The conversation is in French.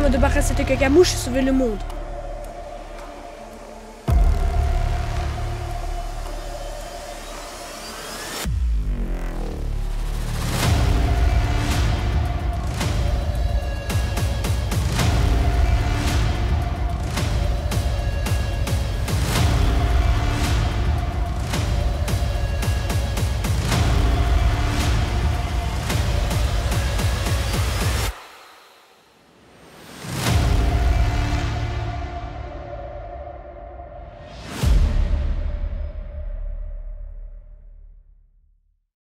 forme de parasite Cacamouche, sauver le monde.